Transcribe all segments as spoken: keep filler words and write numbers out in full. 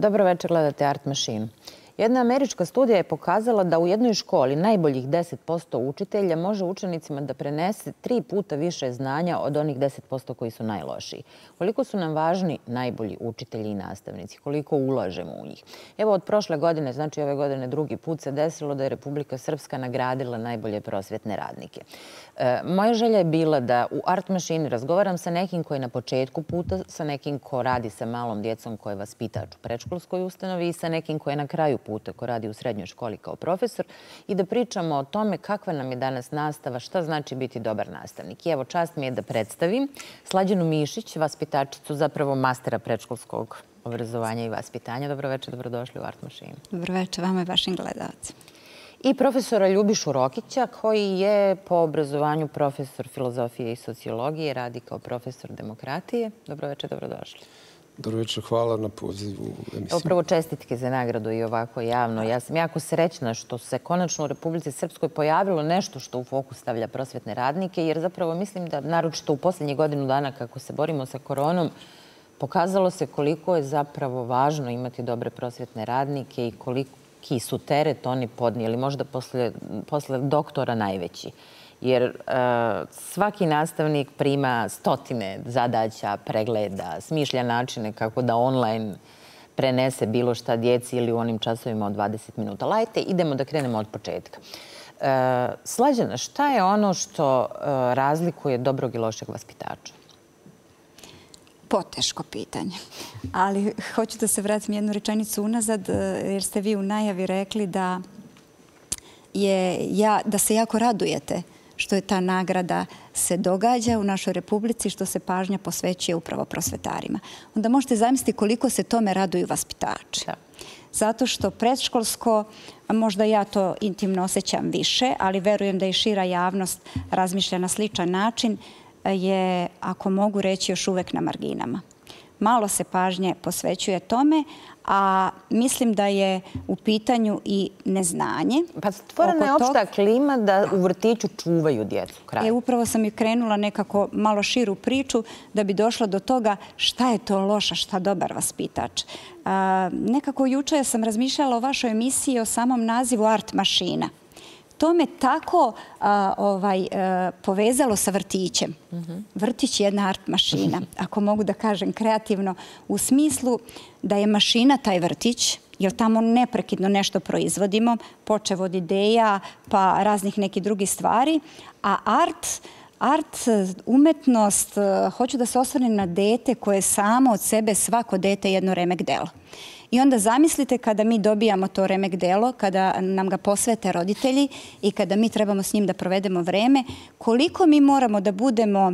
Dobro večer, gledate Art mašinu. Jedna američka studija je pokazala da u jednoj školi najboljih deset posto učitelja može učenicima da prenese tri puta više znanja od onih deset posto koji su najlošiji. Koliko su nam važni najbolji učitelji i nastavnici, koliko ulažemo u njih. Evo, od prošle godine, znači ove godine drugi put, se desilo da je Republika Srpska nagradila najbolje prosvjetne radnike. E, moja želja je bila da u Art mašini razgovaram sa nekim koji je na početku puta, sa nekim ko radi sa malom djecom koji je vaspitač u predškolskoj ustanovi i sa nekim koji je na kraju puta, ko radi u srednjoj školi kao profesor, i da pričamo o tome kakva nam je danas nastava, šta znači biti dobar nastavnik. I evo, čast mi je da predstavim Slađenu Mišić, vaspitačicu, zapravo mastera predškolskog obrazovanja i vaspitanja. Dobro večer, dobrodošli u Art mašinu. Dobro večer vama i vašim gledalcima. I profesora Ljubišu Rokića, koji je po obrazovanju profesor filozofije i sociologije, radi kao profesor demokratije. Dobro večer, dobrodošli. Dobro večer, hvala na pozivu. Prvo, čestitke za nagradu i ovako javno. Ja sam jako srećna što se konačno u Republici Srpskoj pojavilo nešto što u fokus stavlja prosvjetne radnike, jer zapravo mislim da, naročito u posljednjih godinu dana kako se borimo sa koronom, pokazalo se koliko je zapravo važno imati dobre prosvjetne radnike i koliki su teret oni podnijeli, možda posle, posle doktora najveći. Jer e, svaki nastavnik prima stotine zadaća, pregleda, smišlja načine kako da online prenese bilo šta djeci ili u onim časovima od dvadeset minuta. Lajte, idemo da krenemo od početka. E, Slađena, šta je ono što e, razlikuje dobrog i lošeg vaspitača? Poteško pitanje. Ali hoću da se vratim jednu rečenicu unazad, jer ste vi u najavi rekli da, je, ja, da se jako radujete što je ta nagrada se događa u našoj Republici, što se pažnja posvećuje upravo prosvetarima. Onda možete zamisliti koliko se tome raduju vaspitači. Da. Zato što predškolsko, možda ja to intimno osjećam više, ali verujem da i šira javnost razmišlja na sličan način, je, ako mogu reći, još uvek na marginama. Malo se pažnje posvećuje tome, a mislim da je u pitanju i neznanje. Pa stvorena je opšta klima da u vrtiću čuvaju djecu. E, upravo sam i krenula nekako malo širu priču da bi došla do toga šta je to loša, šta dobar vaspitač. A, nekako juče sam razmišljala o vašoj emisiji o samom nazivu Art mašina. To me tako a, ovaj, a, povezalo sa vrtićem. Mm-hmm. Vrtić je jedna art mašina, ako mogu da kažem kreativno, u smislu da je mašina taj vrtić, jer tamo neprekidno nešto proizvodimo, počev od ideja pa raznih nekih drugih stvari, a art, art, umetnost, hoću da se osvrnem na dete koje samo od sebe, svako dete jedno remek delo. I onda zamislite kada mi dobijamo to remek delo, kada nam ga posvete roditelji i kada mi trebamo s njim da provedemo vreme, koliko mi moramo da budemo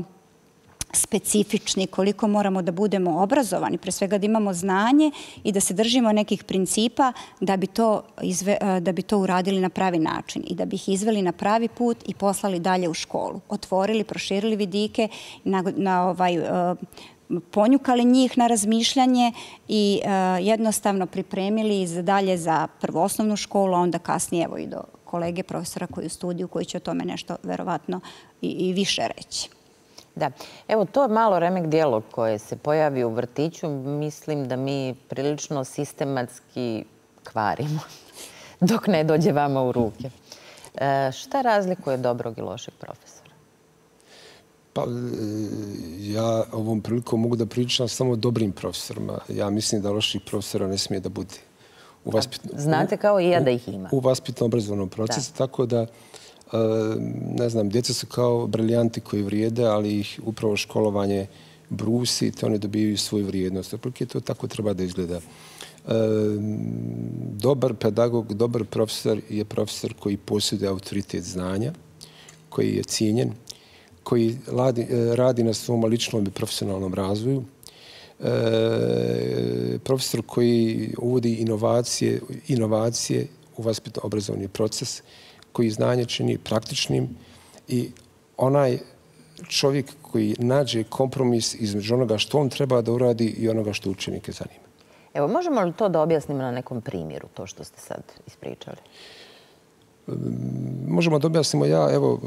specifični, koliko moramo da budemo obrazovani, pre svega da imamo znanje i da se držimo nekih principa da bi to, izve, da bi to uradili na pravi način i da bi ih izveli na pravi put i poslali dalje u školu. Otvorili, proširili vidike na, na ovaj... ponjukali njih na razmišljanje i e, jednostavno pripremili za dalje za prvu osnovnu školu, a onda kasnije evo i do kolege profesora koji u studiju, koji će o tome nešto verovatno i, i više reći. Da, evo to je malo remek djelo koje se pojavi u vrtiću. Mislim da mi prilično sistematski kvarimo dok ne dođe vama u ruke. E, šta razlikuje dobrog i lošeg profesora? Pa ja ovom prilikom mogu da pričam samo o dobrim profesorima. Ja mislim da loših profesora ne smije da bude. Znate kao i ja da ih ima. U vaspitno-obrazovnom procesu. Tako da, ne znam, djeca su kao briljanti koji vrijede, ali ih upravo školovanje brusi, te one dobijaju svoju vrijednost. Otprilike to tako treba da izgleda. Dobar pedagog, dobar profesor je profesor koji posjeduje autoritet znanja, koji je cijenjen, koji radi na svom ličnom i profesionalnom razvoju. Profesor koji uvodi inovacije u vaspitno-obrazovni proces, koji znanje čini praktičnim, i onaj čovjek koji nađe kompromis između onoga što on treba da uradi i onoga što učenike zanima. Evo, možemo li to da objasnimo na nekom primjeru, to što ste sad ispričali? Možemo da objasnimo. Ja, evo,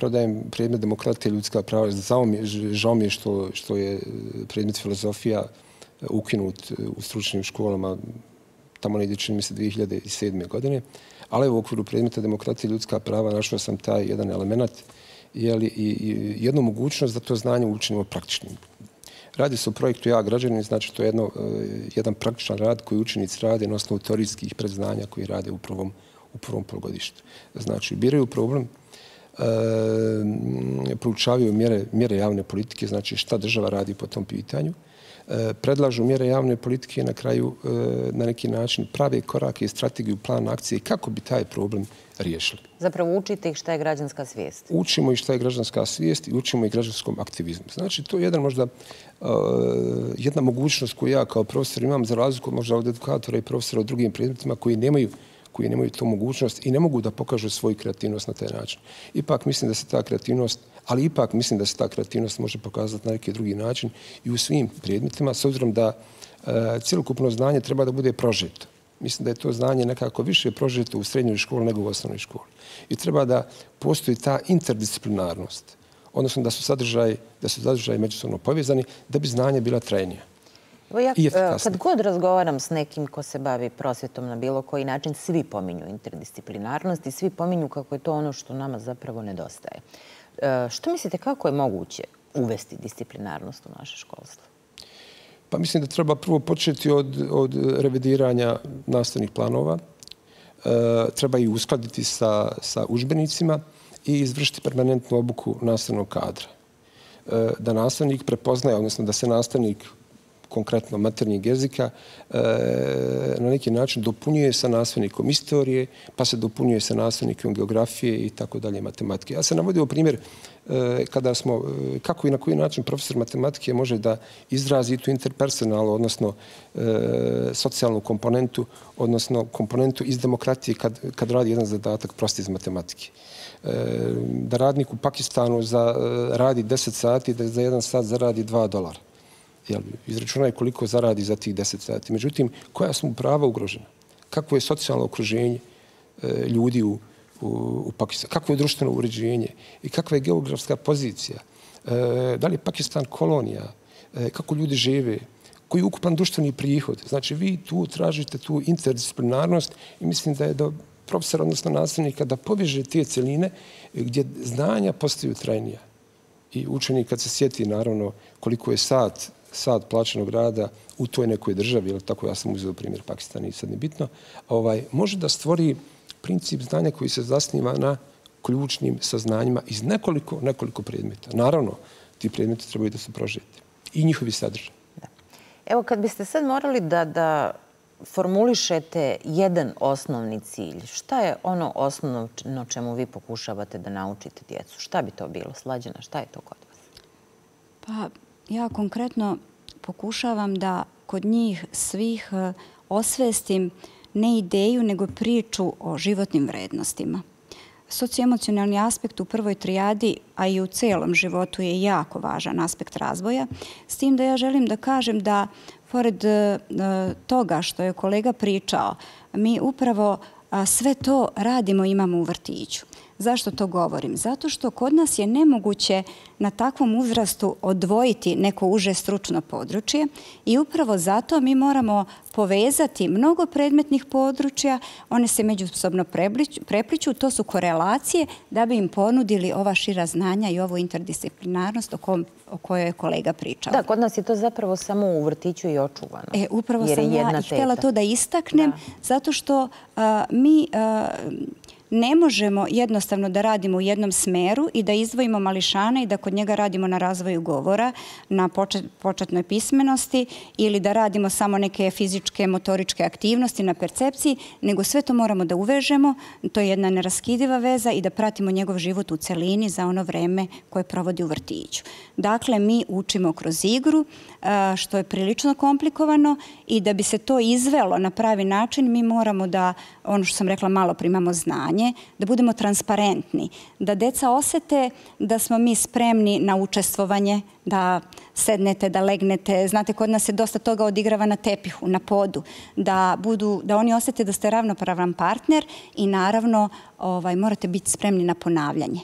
predajem predmet demokratije i ljudska prava. Žao mi je što je predmet filozofija ukinut u stručnim školama tamo negdje, čini mi se, dvije hiljade sedme. godine. Ali u okviru predmeta demokratije i ljudska prava našao sam taj jedan element i jednu mogućnost da to znanje učinimo praktičnim. Radi se o projektu Ja građanin, znači to je jedan praktičan rad koji učenici rade na osnovu teorijskih predznanja koji rade u prvom polugodištu. Znači, biraju problem, proučavaju mjere javne politike, znači šta država radi po tom pitanju, predlažu mjere javne politike i na kraju na neki način prave korake i strategiju, plan akcije kako bi taj problem riješili. Zapravo učite ih šta je građanska svijest. Učimo ih šta je građanska svijest i učimo ih građanskom aktivizmu. Znači, to je jedna mogućnost koju ja kao profesor imam, za razliku možda od edukatora i profesora u drugim predmetima koji nemaju koji nemaju tu mogućnost i ne mogu da pokažu svoju kreativnost na taj način. Ipak mislim da se ta kreativnost, ali ipak mislim da se ta kreativnost može pokazati na neki drugi način i u svim predmetima, s obzirom da cjelokupno znanje treba da bude prožeto. Mislim da je to znanje nekako više prožeto u srednjoj školi nego u osnovnoj školi. I treba da postoji ta interdisciplinarnost, odnosno da su sadržaji međusobno povezani, da bi znanje bila trajnija. Kad god razgovaram s nekim ko se bavi prosvjetom na bilo koji način, svi pominju interdisciplinarnost i svi pominju kako je to ono što nama zapravo nedostaje. Što mislite, kako je moguće uvesti disciplinarnost u naše školstvo? Pa mislim da treba prvo početi od revidiranja nastavnih planova. Treba ih uskladiti sa udžbenicima i izvršiti permanentnu obuku nastavnog kadra. Da nastavnik prepoznaje, odnosno da se nastavnik konkretno maternjeg jezika, na neki način dopunjuje sa nastavnikom istorije, pa se dopunjuje sa nastavnikom geografije i tako dalje, matematike. Ja sam navodio primjer kako i na koji način profesor matematike može da izrazi tu interpersonalnu, odnosno socijalnu komponentu, odnosno komponentu iz demokratije kad radi jedan zadatak prost iz matematike. Da radnik u Pakistanu radi deset sati, da za jedan sat zaradi dva dolara. Izračunaj koliko zaradi za tih deset sati. Međutim, koja su mu prava ugrožena? Kako je socijalno okruženje ljudi u Pakistanu? Kako je društveno uređenje? I kakva je geografska pozicija? Da li je Pakistan kolonija? Kako ljudi žive? Koji je ukupan društveni prihod? Znači, vi tu tražite tu interdisciplinarnost i mislim da je do profesora, odnosno nastavnika, da poveže te celine gdje znanja postaju trajnija. I učenik kad se sjeti, naravno, koliko je sat sad plaćenog rada u toj nekoj državi, jer tako ja sam uzeo primjer Pakistan i sad nebitno, može da stvori princip znanja koji se zasniva na ključnim saznanjima iz nekoliko predmeta. Naravno, ti predmeti trebaju da se prožete i njihovi sadržaj. Evo, kad biste sad morali da formulišete jedan osnovni cilj, šta je ono osnovno na čemu vi pokušavate da naučite djecu? Šta bi to bilo? Slađena, šta je to kod vas? Pa... Ja konkretno pokušavam da kod njih svih osvestim ne ideju, nego priču o životnim vrednostima. Socioemocionalni aspekt u prvoj trijadi, a i u celom životu, je jako važan aspekt razvoja. S tim da ja želim da kažem da, pored toga što je kolega pričao, mi upravo sve to radimo i imamo u vrtiću. Zašto to govorim? Zato što kod nas je nemoguće na takvom uzrastu odvojiti neko uže stručno područje i upravo zato mi moramo povezati mnogo predmetnih područja, one se međusobno prepliču, to su korelacije, da bi im ponudili ova šira znanja i ovu interdisciplinarnost o kojoj je kolega pričao. Da, kod nas je to zapravo samo u vrtiću i očuvano. E, upravo sam ja htjela to da istaknem, zato što mi... ne možemo jednostavno da radimo u jednom smeru i da izdvojimo mališana i da kod njega radimo na razvoju govora, na početnoj pismenosti ili da radimo samo neke fizičke, motoričke aktivnosti na percepciji, nego sve to moramo da uvežemo, to je jedna neraskidiva veza i da pratimo njegov život u celini za ono vreme koje provodi u vrtiću. Dakle, mi učimo kroz igru, što je prilično komplikovano i da bi se to izvelo na pravi način, mi moramo da, ono što sam rekla malo, primamo znanje, da budemo transparentni, da deca osete da smo mi spremni na učestvovanje, da sednete, da legnete. Znate, kod nas se dosta toga odigrava na tepihu, na podu, da oni osete da ste ravnopravan partner i naravno morate biti spremni na ponavljanje.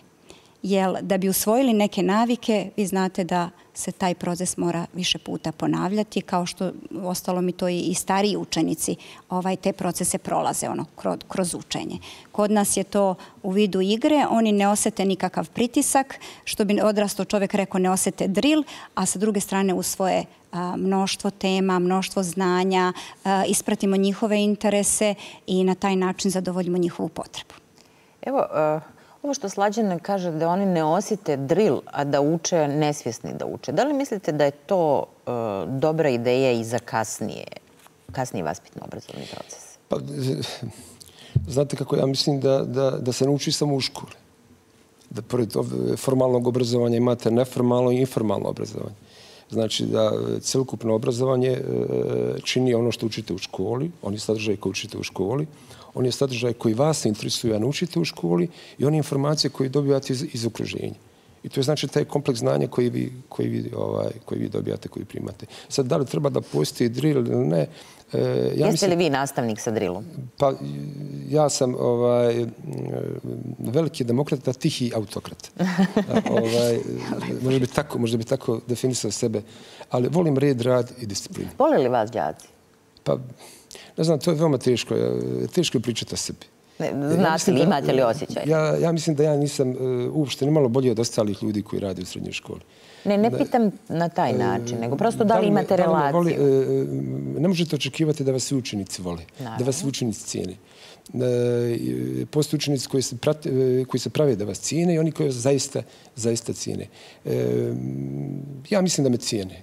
jer da bi usvojili neke navike, vi znate da se taj proces mora više puta ponavljati, kao što ostalo mi to i stariji učenici te procese prolaze kroz učenje. Kod nas je to u vidu igre, oni ne osete nikakav pritisak, što bi odrastao čovjek rekao ne osete drill, a sa druge strane usvoje mnoštvo tema, mnoštvo znanja, ispratimo njihove interese i na taj način zadovoljimo njihovu potrebu. Evo, ovo što Slađena kaže da oni ne osjete drill, a da uče, nesvjesni da uče. Da li mislite da je to dobra ideja i za kasnije, kasnije vaspitno-obrazovni proces? Pa, znate kako, ja mislim da se nauči samo u školi. Da pored formalnog obrazovanja imate neformalno i informalno obrazovanje. Znači da celokupno obrazovanje čini ono što učite u školi, oni sadržaj koji učite u školi, on je sadržaj koji vas interesuje, a naučite u školi i one informacije koje dobijate iz okruženja. I to je znači taj kompleks znanja koji vi dobijate, koji primate. Sad, da li treba da postoji drill ili ne? Jeste li vi nastavnik sa drillom? Pa, ja sam veliki demokrat, a tihi autokrat. Možda bi tako definisao sebe. Ali volim red, rad i disciplinu. Vole li vas đaci? Pa... Ne znam, to je veoma teško. Teško je pričati o sebi. Znate li, imate li osjećaj? Ja mislim da ja nisam uopšte nimalo bolji od ostalih ljudi koji radi u srednjoj školi. Ne, ne pitam na taj način, nego prosto da li imate relaciju. Ne možete očekivati da vas učenici vole, da vas učenici cijene. Postoje učenici koji se prave da vas cijene i oni koji zaista cijene. Ja mislim da me cijene.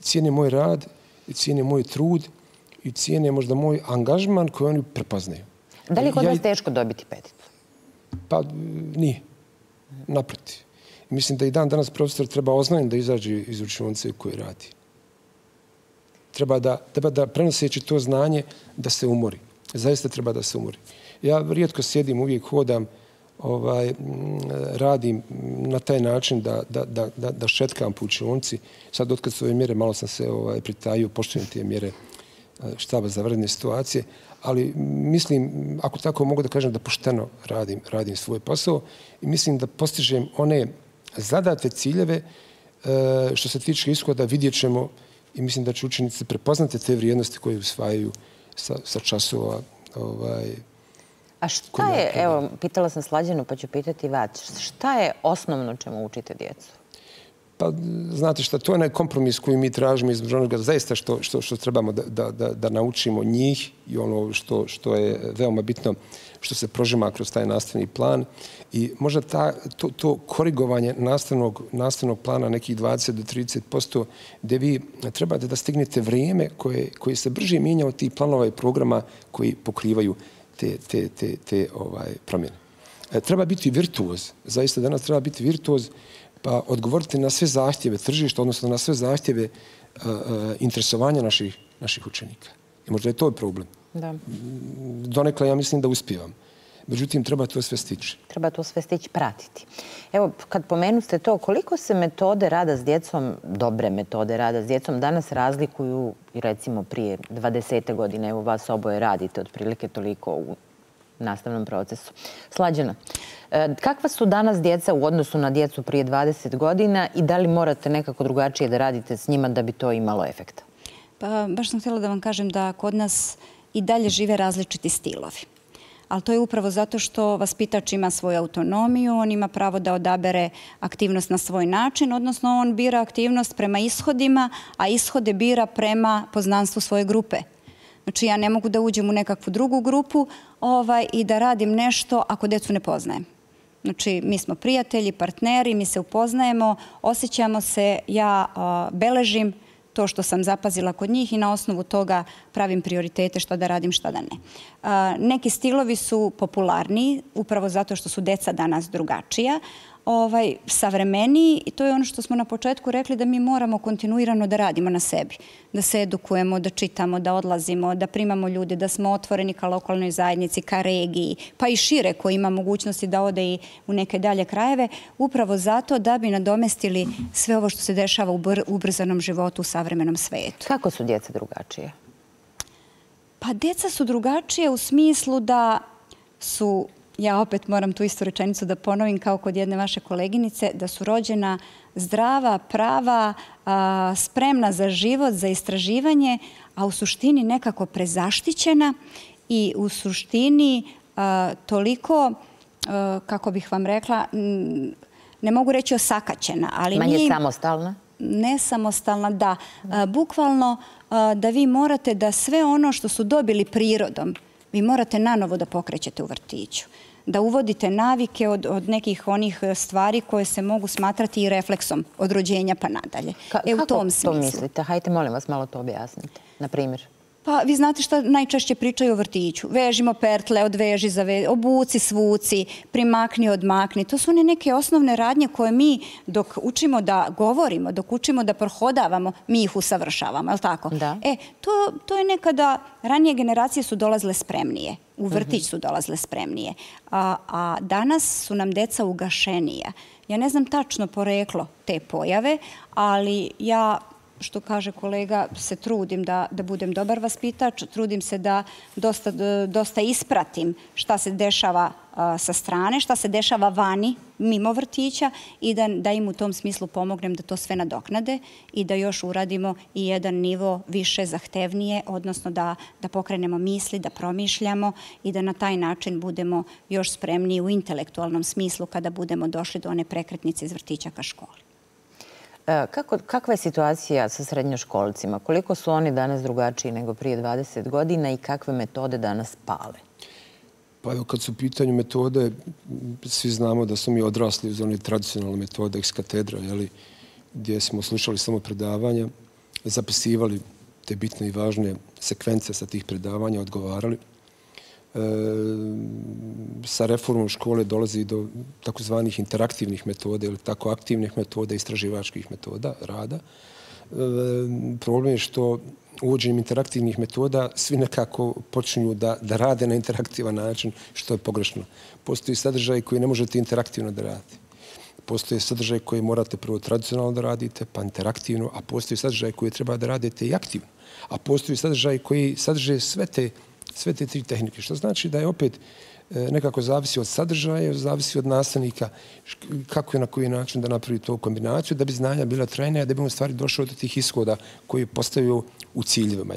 Cijene moj rad, cijene moj trud, i cijene je možda moj angažman koji oni prepoznaju. Da li je kod vas teško dobiti peticu? Pa nije. Naprotiv. Mislim da i dan danas profesor treba oznajem da izađe iz učionice u kojoj radi. Treba da, prenoseći to znanje, da se umori. Zaista treba da se umori. Ja rijetko sjedim, uvijek hodam, radim na taj način da šetkam po učionici. Sad, otkad su ove mjere, malo sam se pritajio, poštujem te mjere štaba za vanredne situacije, ali mislim, ako tako mogu da kažem, da pošteno radim svoj posao i mislim da postižem one zadate ciljeve što se tiče ishoda, vidjet ćemo i mislim da će učenici prepoznati te vrijednosti koje usvajaju sa časova. A šta je, evo, pitala sam Slađenu pa ću pitati vas, šta je osnovno čemu učite djecu? Pa, znate šta, to je onaj kompromis koji mi tražimo između onoga zaista što trebamo da naučimo njih i ono što je veoma bitno, što se prožima kroz taj nastavni plan. I možda to korigovanje nastavnog plana nekih dvadeset do trideset posto gdje vi trebate da stignete vrijeme koje se brže mijenja od tih planova i programa koji pokrivaju te promjene. Treba biti virtuoz, zaista danas treba biti virtuoz, pa odgovoriti na sve zahtjeve tržišta, odnosno na sve zahtjeve interesovanja naših učenika. I možda je to problem. Donekle ja mislim da uspijevam. Međutim, treba to sve stići. Treba to sve stići, pratiti. Evo, kad pomenuste to, koliko se metode rada s djecom, dobre metode rada s djecom, danas razlikuju, recimo, prije dvadesete godine, evo vas oboje radite otprilike toliko u nastavnom procesu. Slađena, kakva su danas djeca u odnosu na djecu prije dvadeset godina i da li morate nekako drugačije da radite s njima da bi to imalo efekta? Pa, baš sam htjela da vam kažem da kod nas i dalje žive različiti stilovi. Ali to je upravo zato što vaspitač ima svoju autonomiju, on ima pravo da odabere aktivnost na svoj način, odnosno on bira aktivnost prema ishodima, a ishode bira prema poznanstvu svoje grupe. Znači, ja ne mogu da uđem u nekakvu drugu grupu i da radim nešto ako djecu ne poznajem. Znači, mi smo prijatelji, partneri, mi se upoznajemo, osjećamo se, ja beležim to što sam zapazila kod njih i na osnovu toga pravim prioritete šta da radim, šta da ne. Neki stilovi su popularniji, upravo zato što su djeca danas drugačija, savremeniji i to je ono što smo na početku rekli da mi moramo kontinuirano da radimo na sebi, da se edukujemo, da čitamo, da odlazimo, da primamo ljude, da smo otvoreni ka lokalnoj zajednici, ka regiji, pa i šire koji ima mogućnosti da ode i u neke dalje krajeve, upravo zato da bi nadomestili sve ovo što se dešava u ubrzanom životu u savremenom svetu. Kako su djeca drugačije? Pa djeca su drugačije u smislu da su ja opet moram tu istu rečenicu da ponovim kao kod jedne vaše koleginice, da su rođena zdrava, prava, spremna za život, za istraživanje, a u suštini nekako prezaštićena i u suštini toliko, kako bih vam rekla, ne mogu reći osakaćena, ali manje samostalna? Nesamostalna, da. Bukvalno da vi morate da sve ono što su dobili prirodom, vi morate nanovo da pokrećete u vrtiću. Da uvodite navike od, od nekih onih stvari koje se mogu smatrati i refleksom od rođenja pa nadalje. Ka, e, kako u tom smislu. To mislite? Hajde, molim vas, malo to objasnite. Na primjer. Pa vi znate što najčešće pričaju o vrtiću. Vežimo pertle, odveži, zave, obuci, svuci, primakni, odmakni. To su one neke osnovne radnje koje mi dok učimo da govorimo, dok učimo da prohodavamo, mi ih usavršavamo, je li tako? Da. E, to, to je nekada, ranije generacije su dolazile spremnije. U vrtić su dolazile spremnije. A, a danas su nam deca ugašenija. Ja ne znam tačno poreklo te pojave, ali ja... što kaže kolega, se trudim da, da budem dobar vaspitač, trudim se da dosta, dosta ispratim šta se dešava a, sa strane, šta se dešava vani, mimo vrtića i da, da im u tom smislu pomognem da to sve nadoknade i da još uradimo i jedan nivo više zahtevnije, odnosno da, da pokrenemo misli, da promišljamo i da na taj način budemo još spremniji u intelektualnom smislu kada budemo došli do one prekretnice iz vrtića ka školi. Kako, kakva je situacija sa srednjoškolcima? Koliko su oni danas drugačiji nego prije dvadeset godina i kakve metode danas pale? Pa evo, kad su u pitanju metode, svi znamo da smo mi odrasli uz one tradicionalne metode ex katedra, jeli, gdje smo slušali samo predavanja, zapisivali te bitne i važne sekvence sa tih predavanja, odgovarali. E, sa reformom škole dolazi do takozvanih interaktivnih metoda ili tako aktivnih metoda, istraživačkih metoda rada. E, problem je što uvođenjem interaktivnih metoda svi nekako počinju da, da rade na interaktivan način, što je pogrešno. Postoji sadržaj koji ne možete interaktivno da radite. Postoje sadržaj koji morate prvo tradicionalno da radite, pa interaktivno, a postoji sadržaj koji treba da radite i aktivno. A postoji sadržaj koji sadrže sve te Sve te tri tehnike, što znači da je opet nekako zavisi od sadržaja, zavisi od nastavnika kako i na koji način da napravi tu kombinaciju, da bi znanja bila trajna, da bi on stvari došao do tih ishoda koji je postavio u ciljevima.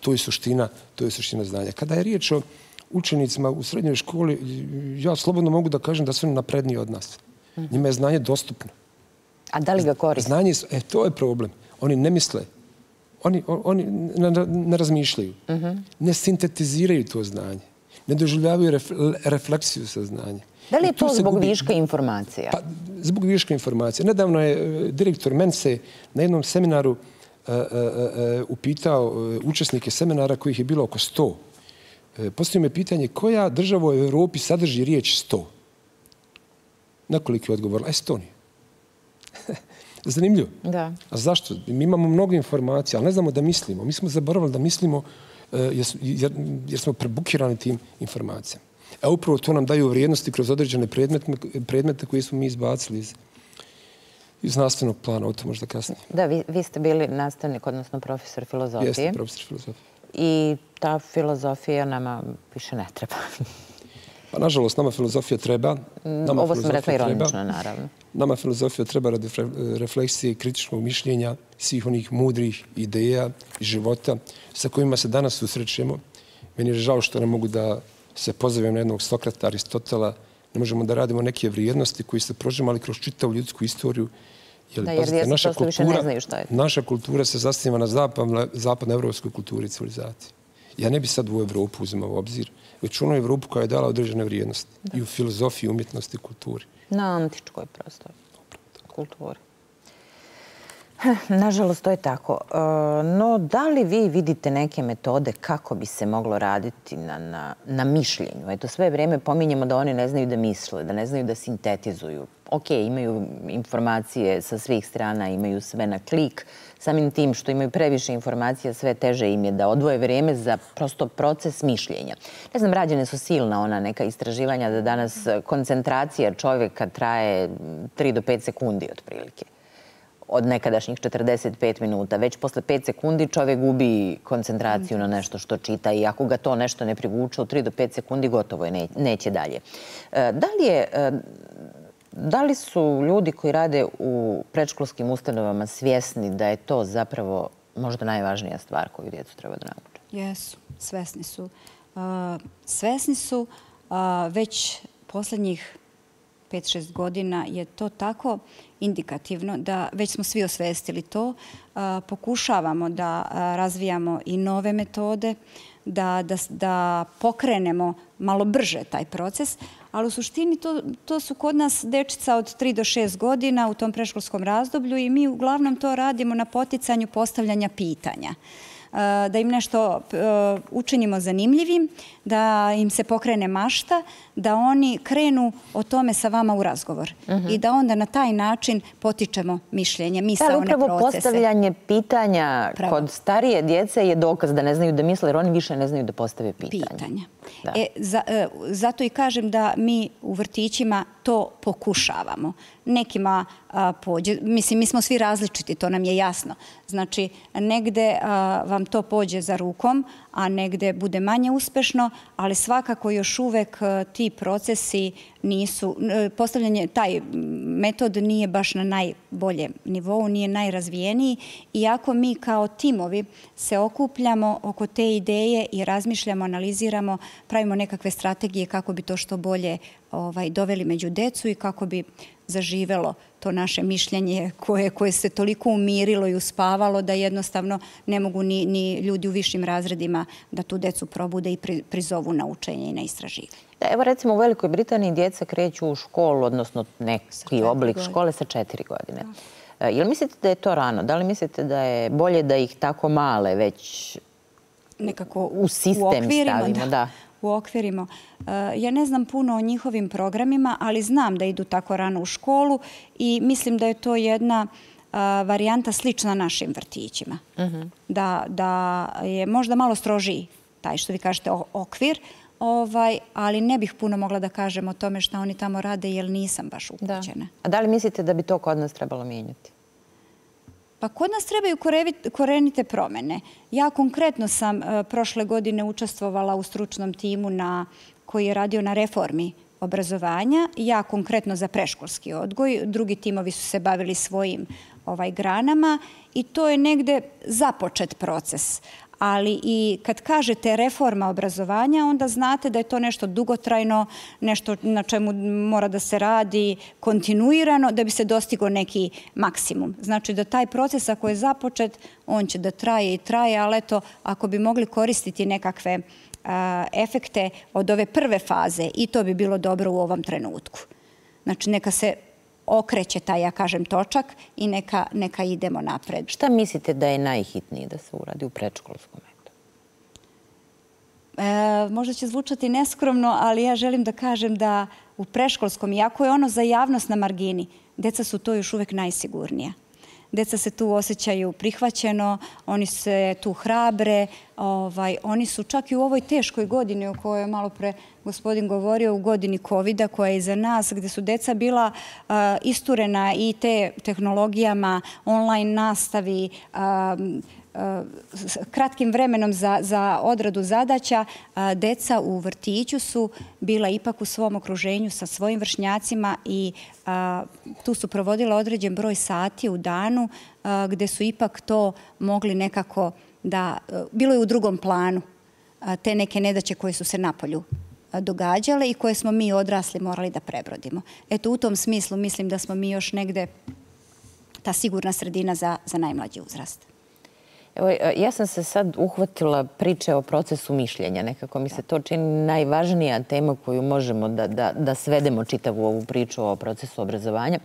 To je suština, to je suština znanja. Kada je riječ o učenicima u srednjoj školi, ja slobodno mogu da kažem da su napredniji od nas. Njima je znanje dostupno. A da li ga koriste? To je problem. Oni ne misle. Oni, oni ne razmišljaju, uh-huh. ne sintetiziraju to znanje, ne doživljavaju ref, refleksiju saznanja. Da li je to zbog gubi... viška informacija? Pa, zbog viška informacija. Nedavno je direktor Mense na jednom seminaru uh, uh, uh, upitao učesnike seminara kojih je bilo oko sto. Uh, Postoji me pitanje koja država u Evropi sadrži riječ sto? Nakoliko je odgovorila? Estonija. Zanimljivo. Da. A zašto? Mi imamo mnogo informacija, ali ne znamo da mislimo. Mi smo zaboravili da mislimo jer smo prebukirani tim informacijama. E upravo to nam daju vrijednosti kroz određene predmete koje smo mi izbacili iz nastavnog plana. O to možda kasnije. Da, vi ste bili nastavnik, odnosno profesor filozofije. Jeste, profesor filozofije. I ta filozofija nama više ne treba. Pa, nažalost, nama filozofija treba. Nama Ovo smo rekli ironično, naravno. Nama filozofija treba radi refleksije, kritičnog mišljenja, svih onih mudrih ideja i života sa kojima se danas susrećemo. Meni je žao što ne mogu da se pozovem na jednog Sokrata, Aristotela. Ne možemo da radimo neke vrijednosti koji se prožimali kroz čitavu ljudsku istoriju. Jer, da, jer pazite, djeca naša, kultura, naša kultura se zasniva na zapadnoevropskoj kulturi i civilizaciji. Ja ne bi sad u Evropu uzimao obzir, već ono Evropu koja je dala određene vrijednosti i u filozofiji, umjetnosti i kulturi. Na antičkoj prostor kulturi. Nažalost, to je tako. No, da li vi vidite neke metode kako bi se moglo raditi na, na, na mišljenju? Eto, sve vrijeme pominjemo da oni ne znaju da misle, da ne znaju da sintetizuju. Ok, imaju informacije sa svih strana, imaju sve na klik. Samim tim što imaju previše informacija, sve teže im je da odvoje vrijeme za prosto proces mišljenja. Ne znam, rađene su silna ona neka istraživanja da danas koncentracija čovjeka traje tri do pet sekundi otprilike. od nekadašnjih četrdeset pet minuta. Već posle pet sekundi čovjek gubi koncentraciju na nešto što čita i ako ga to nešto ne privuče u tri do pet sekundi, gotovo je, neće dalje. Da li je... Da li su ljudi koji rade u predškolskim ustanovama svjesni da je to zapravo možda najvažnija stvar koju djecu treba da nauče? Jesu, svesni su. Svesni su, već posljednjih pet šest godina je to tako indikativno da već smo svi osvestili to. Pokušavamo da razvijamo i nove metode, Da, da, da pokrenemo malo brže taj proces, ali u suštini to, to su kod nas dečica od tri do šest godina u tom predškolskom razdoblju i mi uglavnom to radimo na poticanju postavljanja pitanja. Da im nešto učinimo zanimljivim, da im se pokrene mašta, da oni krenu o tome sa vama u razgovor. Uh-huh. I da onda na taj način potičemo mišljenje, misaone procese. Upravo postavljanje pitanja Pravo. kod starije djece je dokaz da ne znaju da misle, jer oni više ne znaju da postave pitanja. Pitanja. E, za, e, zato i kažem da mi u vrtićima to pokušavamo. Nekima a, pođe, mislim, mi smo svi različiti, to nam je jasno. Znači, negde a, vam to pođe za rukom, a negde bude manje uspešno, ali svakako još uvek a, ti procesi nisu, a, postavljanje, taj metod nije baš na najboljem nivou, nije najrazvijeniji. Iako mi kao timovi se okupljamo oko te ideje i razmišljamo, analiziramo, pravimo nekakve strategije kako bi to što bolje ovaj, doveli među decu i kako bi zaživelo to naše mišljenje koje, koje se toliko umirilo i uspavalo da jednostavno ne mogu ni, ni ljudi u višim razredima da tu decu probude i pri, prizovu na učenje i na istraživanje. Evo recimo u Velikoj Britaniji djeca kreću u školu, odnosno neki oblik godine. škole sa četiri godine. Da. Jel mislite da je to rano? Da li mislite da je bolje da ih tako male već nekako u sistem stavimo? Da. Da. U okvirima. Ja ne znam puno o njihovim programima, ali znam da idu tako rano u školu i mislim da je to jedna varijanta slična našim vrtićima. Uh-huh. Da, da je možda malo strožiji taj što vi kažete okvir, ovaj, ali ne bih puno mogla da kažem o tome šta oni tamo rade jer nisam baš upućena. A da li mislite da bi to kod nas trebalo mijenjati? Pa kod nas trebaju korenite promjene. Ja konkretno sam e, prošle godine učestvovala u stručnom timu na, koji je radio na reformi obrazovanja. Ja konkretno za preškolski odgoj. Drugi timovi su se bavili svojim ovaj, granama i to je negde započet proces. Ali i kad kažete reforma obrazovanja, onda znate da je to nešto dugotrajno, nešto na čemu mora da se radi kontinuirano, da bi se dostigao neki maksimum. Znači da taj proces ako je započet, on će da traje i traje, ali eto, ako bi mogli koristiti nekakve a, efekte od ove prve faze, i to bi bilo dobro u ovom trenutku. Znači neka se okreće taj, ja kažem, točak i neka, neka idemo napred. Šta mislite da je najhitnije da se uradi u predškolskom metodu? E, možda će zvučati neskromno, ali ja želim da kažem da u predškolskom, iako je ono za javnost na margini, deca su to još uvek najsigurnija. Deca se tu osjećaju prihvaćeno, oni se tu hrabre, ovaj, oni su čak i u ovoj teškoj godini o kojoj je malo pre gospodin govorio, u godini kovida koja je iza nas, gdje su deca bila uh, isturena i te tehnologijama, online nastavi, um, kratkim vremenom za, za odradu zadaća, deca u vrtiću su bila ipak u svom okruženju sa svojim vršnjacima i a, tu su provodila određen broj sati u danu a, gde su ipak to mogli nekako da... A, bilo je u drugom planu a, te neke nedaće koje su se napolju događale i koje smo mi odrasli morali da prebrodimo. Eto, u tom smislu mislim da smo mi još negde ta sigurna sredina za, za najmlađi uzrast. Ja sam se sad uhvatila priče o procesu mišljenja. Nekako mi se to čini najvažnija tema koju možemo da, da, da svedemo čitavu ovu priču o procesu obrazovanja.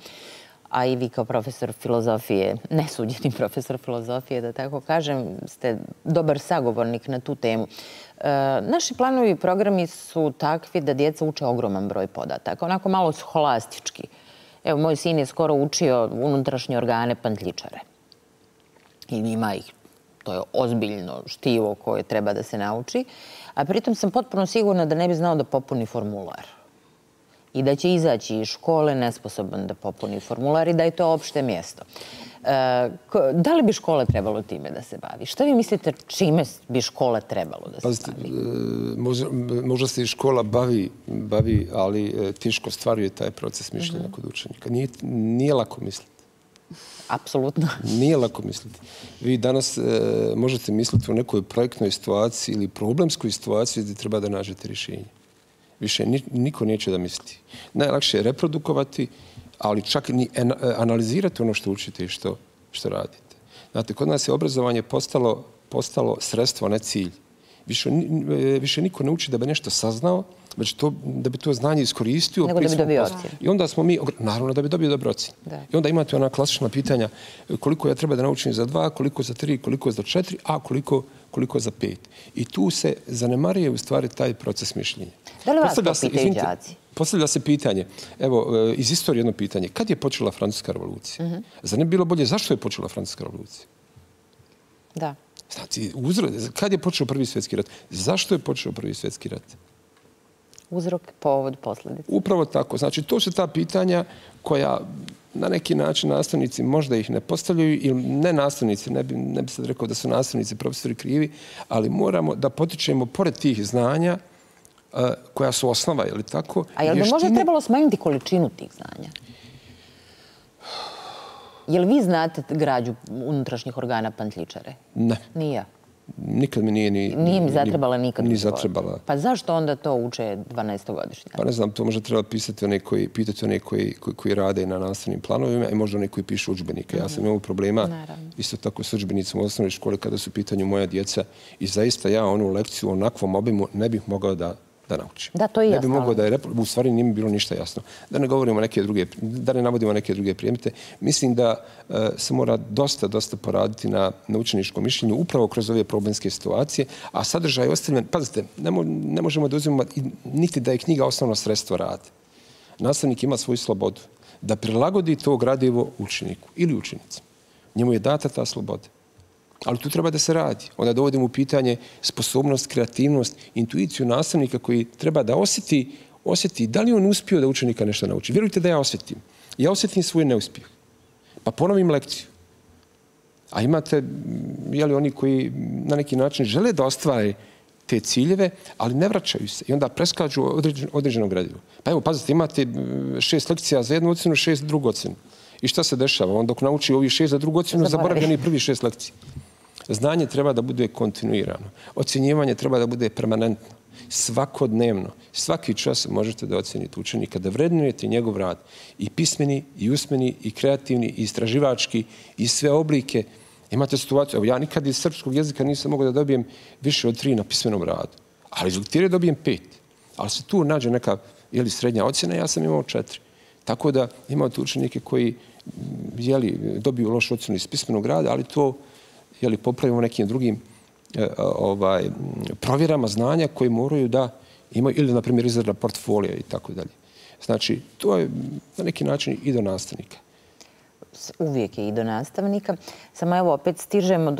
A i vi kao profesor filozofije, nesuđeni profesor filozofije, da tako kažem, ste dobar sagovornik na tu temu. E, naši planovi i programi su takvi da djeca uče ogroman broj podataka. Onako malo scholastički. Evo, moj sin je skoro učio unutrašnje organe pantljičare. I ima ih. To je ozbiljno štivo koje treba da se nauči. A pritom sam potpuno sigurna da ne bi znao da popuni formular. I da će izaći iz škole nesposoban da popuni formular i da je to opšte mjesto. Da li bi škole trebalo time da se bavi? Šta vi mislite čime bi škole trebalo da se bavi? Možda se i škola bavi, ali teško stvaruje taj proces mišljenja kod učenika. Nije lako misliti. Apsolutno. Nije lako misliti. Vi danas možete misliti o nekoj projektnoj situaciji ili problemskoj situaciji gdje treba da nađete rješenje. Više niko neće da misli. Najlakše je reprodukovati, ali čak i analizirati ono što učite i što radite. Znate, kod nas je obrazovanje postalo sredstvo, a ne cilj. Više niko ne uči da bi nešto saznao, već da bi to znanje iskoristio. Nego da bi dobio ocjen. I onda smo mi, naravno, da bi dobio dobro ocjen. I onda imate ona klasična pitanja koliko ja treba da naučim za dva, koliko za tri, koliko za četiri, a koliko za pet. I tu se zanemarije u stvari taj proces mišljenja. Da li vas to pitaju đaci? Postavlja se pitanje, evo, iz istorije jedno pitanje. Kad je počela Francuska revolucija? Zar ne bi bilo bolje zašto je počela Francuska revolucija? Da. Znači, kad je počeo Prvi svjetski rat? Zašto je počeo Prvi svjetski rat? Uzrok, povod, posljedica. Upravo tako. Znači, to su ta pitanja koja na neki način nastavnici možda ih ne postavljaju ili ne nastavnici, ne bi, ne bi sad rekao da su nastavnici, profesori krivi, ali moramo da potičemo pored tih znanja koja su osnova, je li tako? A je li možda trebalo smanjiti količinu tih znanja? Je li vi znate građu unutrašnjih organa pantljičare? Ne. Nije? Nikad mi nije ni... Nije mi zatrebala nikad. Nije zatrebala. Pa zašto onda to uče dvanaestogodišnjaka? Pa ne znam, to možda treba pitati one koji rade na nastavnim planovima i možda one koji pišu udžbenike. Ja sam imao problema isto tako s udžbenicom u osnovnoj školi kada su u pitanju moja djeca i zaista ja onu lekciju u onakvom obimu ne bih mogao da... da naučim. Da, to je jasno. Ne bi mogao da je, u stvari nije mi bilo ništa jasno. Da ne govorimo neke druge, da ne navodimo neke druge primjere. Mislim da se mora dosta, dosta poraditi na učeničkom mišljenju upravo kroz ove problemske situacije, a sadržaj je ostavljen, pazite, ne možemo da uzimamo niti da je knjiga osnovno sredstvo rada. Nastavnik ima svoju slobodu da prilagodi to gradivo učeniku ili učenici. Njemu je data ta sloboda. Ali tu treba da se radi. Onda dovodimo u pitanje sposobnost, kreativnost, intuiciju nastavnika koji treba da osjeti da li on uspio da učenika nešto nauči. Vjerujte da ja osjetim. Ja osjetim svoj neuspjeh. Pa ponovim lekciju. A imate, jeli, oni koji na neki način žele da ostvare te ciljeve, ali ne vraćaju se. I onda preskaču određeno gradivo. Pa evo, pazite, imate šest lekcija za jednu ocenu, šest za drugu ocenu. I šta se dešava? On dok nauči ovih šest za drugu ocenu, zaboravljeni prvi šest lekcija. Znanje treba da bude kontinuirano. Ocjenjivanje treba da bude permanentno. Svakodnevno. Svaki čas možete da ocenite učenika, da vrednujete njegov rad. I pismeni, i usmeni, i kreativni, i istraživački, i sve oblike. Imate situaciju, evo ja nikad iz srpskog jezika nisam mogao da dobijem više od tri na pismenom radu. Ali iz lektire dobijem pet. Ali se tu nađe neka srednja ocjena, ja sam imao četiri. Tako da imate učenike koji dobiju lošu ocjenu iz pismenog rada, ali to popravimo nekim drugim provjerama znanja koje moraju da imaju, ili, na primjer, izrada portfolija i tako dalje. Znači, to je na neki način i do nastavnika. Uvijek je i do nastavnika. Samo evo, opet stižemo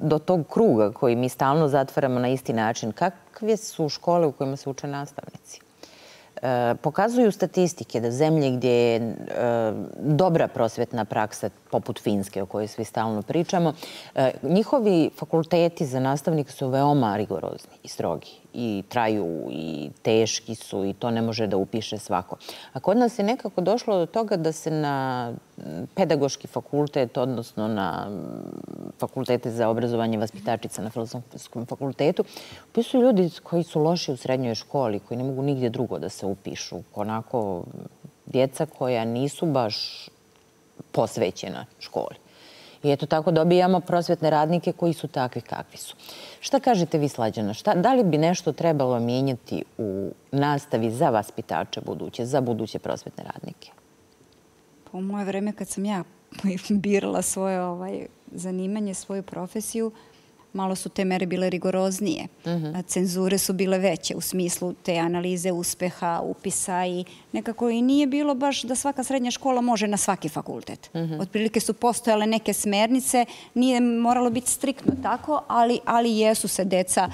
do tog kruga koji mi stalno zatvaramo na isti način. Kakve su škole u kojima se uče nastavnici? Pokazuju statistike da zemlje gdje je dobra prosvjetna praksa, poput Finske o kojoj svi stalno pričamo, njihovi fakulteti za nastavnike su veoma rigorozni i strogi i traju i teški su i to ne može da upiše svako. A kod nas je nekako došlo do toga da se na pedagoški fakultet, odnosno na fakultete za obrazovanje vaspitačica na Filozofskom fakultetu, upisuju ljudi koji su loši u srednjoj školi, koji ne mogu nigdje drugo da se upišu. Onako, djeca koja nisu baš posvećena školi. I eto tako dobijamo prosvjetne radnike koji su takvi kakvi su. Šta kažete vi, Slađana? Da li bi nešto trebalo mijenjati u nastavi za vaspitače buduće, za buduće prosvjetne radnike? U moje vreme kad sam ja birala svoje zanimanje, svoju profesiju, malo su te mere bile rigoroznije. Cenzure su bile veće u smislu te analize uspeha, upisa i nekako i nije bilo baš da svaka srednja škola može na svaki fakultet. Otprilike su postojale neke smernice, nije moralo biti striktno tako, ali jesu se deca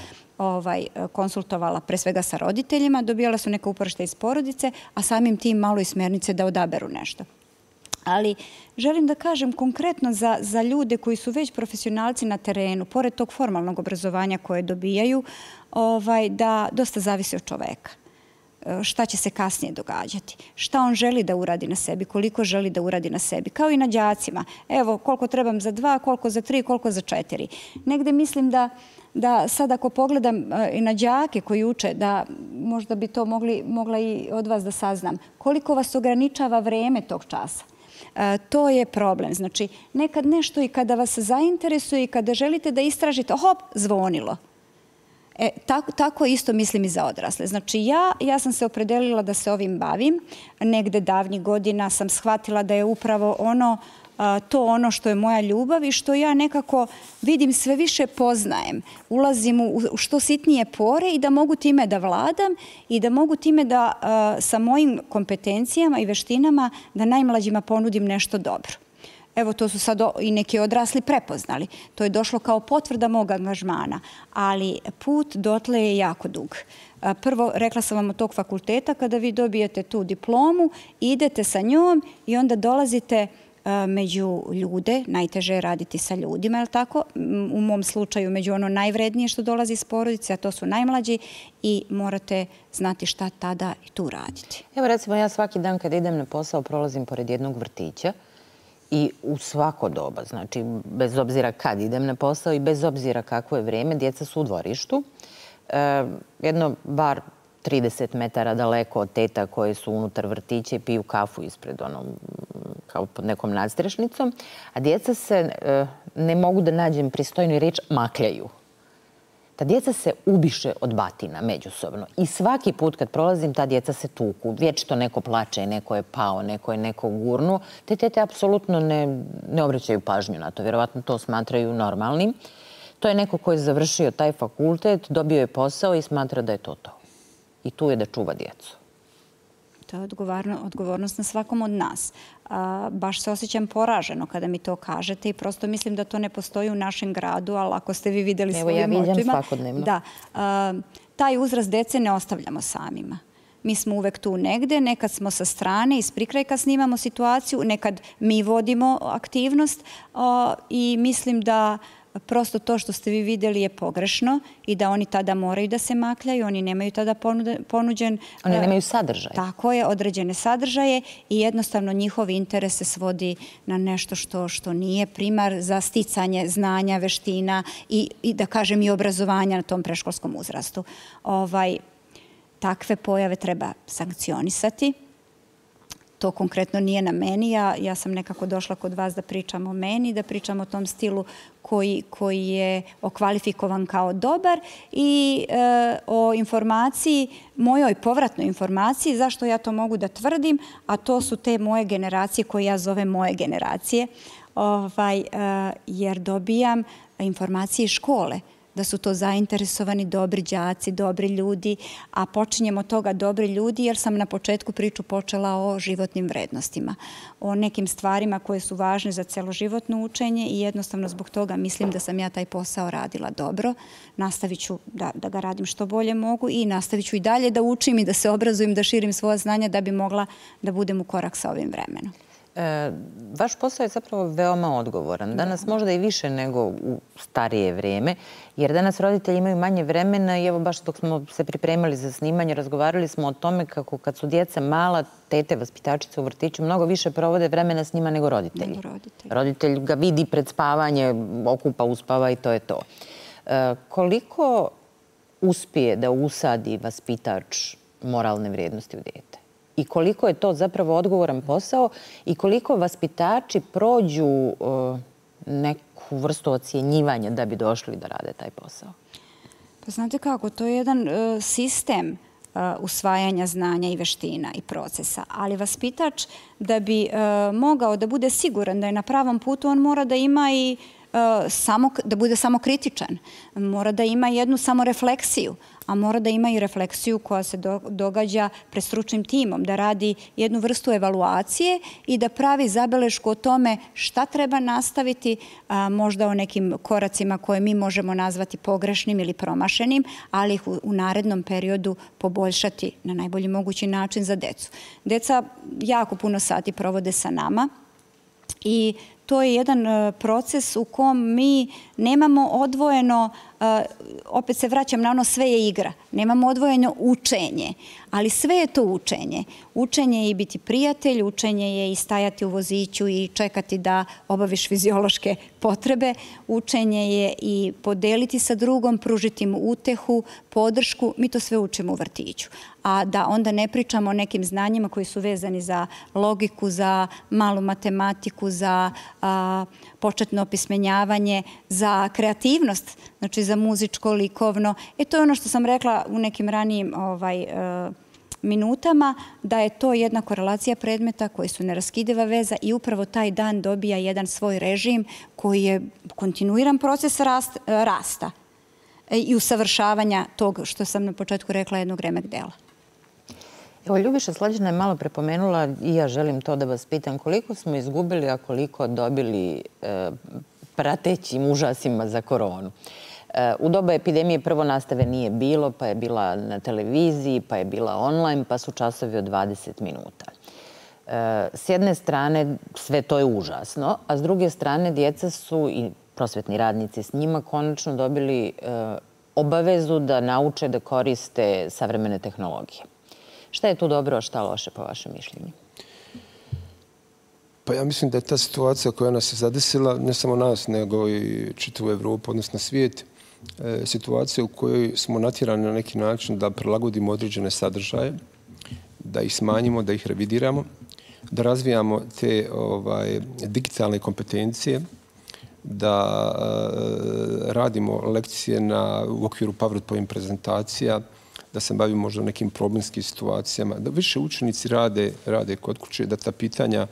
konsultovala pre svega sa roditeljima, dobijala su neka uporišta iz porodice, a samim tim malo i smernice da odaberu nešto. Ali želim da kažem konkretno za, za ljude koji su već profesionalci na terenu, pored tog formalnog obrazovanja koje dobijaju, ovaj, da dosta zavisi od čoveka. Šta će se kasnije događati, šta on želi da uradi na sebi, koliko želi da uradi na sebi, kao i na đacima. Evo, koliko trebam za dva, koliko za tri, koliko za četiri. Negde mislim da, da sad ako pogledam i na đake koji uče, da možda bi to mogli, mogla i od vas da saznam, koliko vas ograničava vreme tog časa. To je problem. Znači, nekad nešto i kada vas zainteresuje i kada želite da istražite, hop, zvonilo. E, tako, tako isto mislim i za odrasle. Znači, ja, ja sam se opredelila da se ovim bavim. Negde davnjih godina sam shvatila da je upravo ono, a, to ono što je moja ljubav i što ja nekako vidim sve više poznajem. Ulazim u, u što sitnije pore i da mogu time da vladam i da mogu time da a, sa mojim kompetencijama i veštinama da najmlađima ponudim nešto dobro. Evo, to su sad i neki odrasli prepoznali. To je došlo kao potvrda mog angažmana, ali put dotle je jako dug. Prvo, rekla sam vam od tog fakulteta, kada vi dobijete tu diplomu, idete sa njom i onda dolazite među ljude. Najteže je raditi sa ljudima, je li tako? U mom slučaju među ono najvrednije što dolazi iz porodice, a to su najmlađi i morate znati šta tada i tu raditi. Evo, recimo, ja svaki dan kada idem na posao prolazim pored jednog vrtića. I u svako doba, znači bez obzira kad idem na posao i bez obzira kako je vrijeme, djeca su u dvorištu. E, jedno bar trideset metara daleko od teta koje su unutar vrtića i piju kafu ispred onom, kao pod nekom nadstrešnicom. A djeca se, e, ne mogu da nađem pristojnu riječ, makljaju. Ta djeca se ubiše od batina međusobno. I svaki put kad prolazim, ta djeca se tuku. Vječito neko plače, neko je pao, neko je neko gurnu. Te tete apsolutno ne, ne obraćaju pažnju na to. Vjerovatno to smatraju normalnim. To je neko koji je završio taj fakultet, dobio je posao i smatra da je to to. I tu je da čuva djecu. To je odgovornost na svakom od nas. A, baš se osjećam poraženo kada mi to kažete i prosto mislim da to ne postoji u našem gradu, ali ako ste vi vidjeli svojim očima... Evo, ja vidim svakodnevno. Da. A, taj uzrast dece ne ostavljamo samima. Mi smo uvek tu negde, nekad smo sa strane, iz prikrajka snimamo situaciju, nekad mi vodimo aktivnost a, i mislim da prosto to što ste vi vidjeli je pogrešno i da oni tada moraju da se makljaju, oni nemaju tada ponuđen... Oni nemaju sadržaj. Tako je, određene sadržaje i jednostavno njihov interes se svodi na nešto što, što nije primar za sticanje znanja, veština i, i da kažem i obrazovanja na tom preškolskom uzrastu. Ovaj, takve pojave treba sankcionisati. To konkretno nije na meni. Ja, ja sam nekako došla kod vas da pričam o meni, da pričam o tom stilu koji, koji je okvalifikovan kao dobar i e, o informaciji, mojoj povratnoj informaciji, zašto ja to mogu da tvrdim, a to su te moje generacije koje ja zovem moje generacije, ovaj, e, jer dobijam informacije iz škole da su to zainteresovani dobri đaci, dobri ljudi, a počinjem od toga dobri ljudi jer sam na početku priču počela o životnim vrednostima, o nekim stvarima koje su važne za celoživotno učenje i jednostavno zbog toga mislim da sam ja taj posao radila dobro. Nastavit ću da, da ga radim što bolje mogu i nastavit ću i dalje da učim i da se obrazujem, da širim svoja znanja da bi mogla da budem u korak sa ovim vremenom. E, vaš posao je zapravo veoma odgovoran. Danas možda i više nego u starije vrijeme, jer danas roditelji imaju manje vremena i evo baš dok smo se pripremali za snimanje, razgovarali smo o tome kako kad su djeca mala, tete, vaspitačice u vrtiću, mnogo više provode vremena s njima nego roditelji. Nego roditelji. Roditelj ga vidi pred spavanje, okupa, uspava i to je to. E, koliko uspije da usadi vaspitač moralne vrijednosti u dijete? I koliko je to zapravo odgovoran posao i koliko vaspitači prođu neku vrstu ocjenjivanja da bi došli da rade taj posao? Pa znate kako, to je jedan sistem usvajanja znanja i veština i procesa. Ali vaspitač da bi mogao da bude siguran da je na pravom putu, on mora da ima i Samo, da bude samokritičan, mora da ima jednu samorefleksiju, a mora da ima i refleksiju koja se do, događa pred stručnim timom, da radi jednu vrstu evaluacije i da pravi zabelešku o tome šta treba nastaviti, a, možda o nekim koracima koje mi možemo nazvati pogrešnim ili promašenim, ali ih u, u narednom periodu poboljšati na najbolji mogući način za decu. Deca jako puno sati provode sa nama, I to je jedan proces u kom mi nemamo odvojeno, opet se vraćam na ono sve je igra, nemamo odvojeno učenje, ali sve je to učenje. Učenje je i biti prijatelj, učenje je i stajati u voziću i čekati da obaviš fiziološke potrebe, učenje je i podeliti sa drugom, pružiti mu utehu, podršku, mi to sve učimo u vrtiću. A da onda ne pričamo o nekim znanjima koji su vezani za logiku, za malu matematiku, za početno opismenjavanje, za kreativnost, znači za muzičko, likovno. E to je ono što sam rekla u nekim ranijim minutama, da je to jedna korelacija predmeta koji su neraskidiva veza i upravo taj dan dobija jedan svoj režim koji je kontinuiran proces rasta i usavršavanja tog što sam na početku rekla jednog remek dela. Evo, Ljubiša, Slađena je malo prepomenula i ja želim to da vas pitam koliko smo izgubili, a koliko dobili pratećim užasima za koronu. U doba epidemije prvo nastave nije bilo, pa je bila na televiziji, pa je bila online, pa su časovi od dvadeset minuta. S jedne strane sve to je užasno, a s druge strane djeca su i prosvetni radnici s njima konačno dobili obavezu da nauče da koriste savremene tehnologije. Šta je tu dobro, a šta loše po vašem mišljenju? Pa ja mislim da je ta situacija koja nas je zadesila, ne samo nas, nego i čitavu Evropu, odnosno svijet, situacija u kojoj smo natjerani na neki način da prilagodimo određene sadržaje, da ih smanjimo, da ih revidiramo, da razvijamo te digitalne kompetencije, da radimo lekcije u okviru PowerPoint prezentacija, da se bavimo možda nekim problemskim situacijama, da više učenici rade kod kuće, da ta pitanja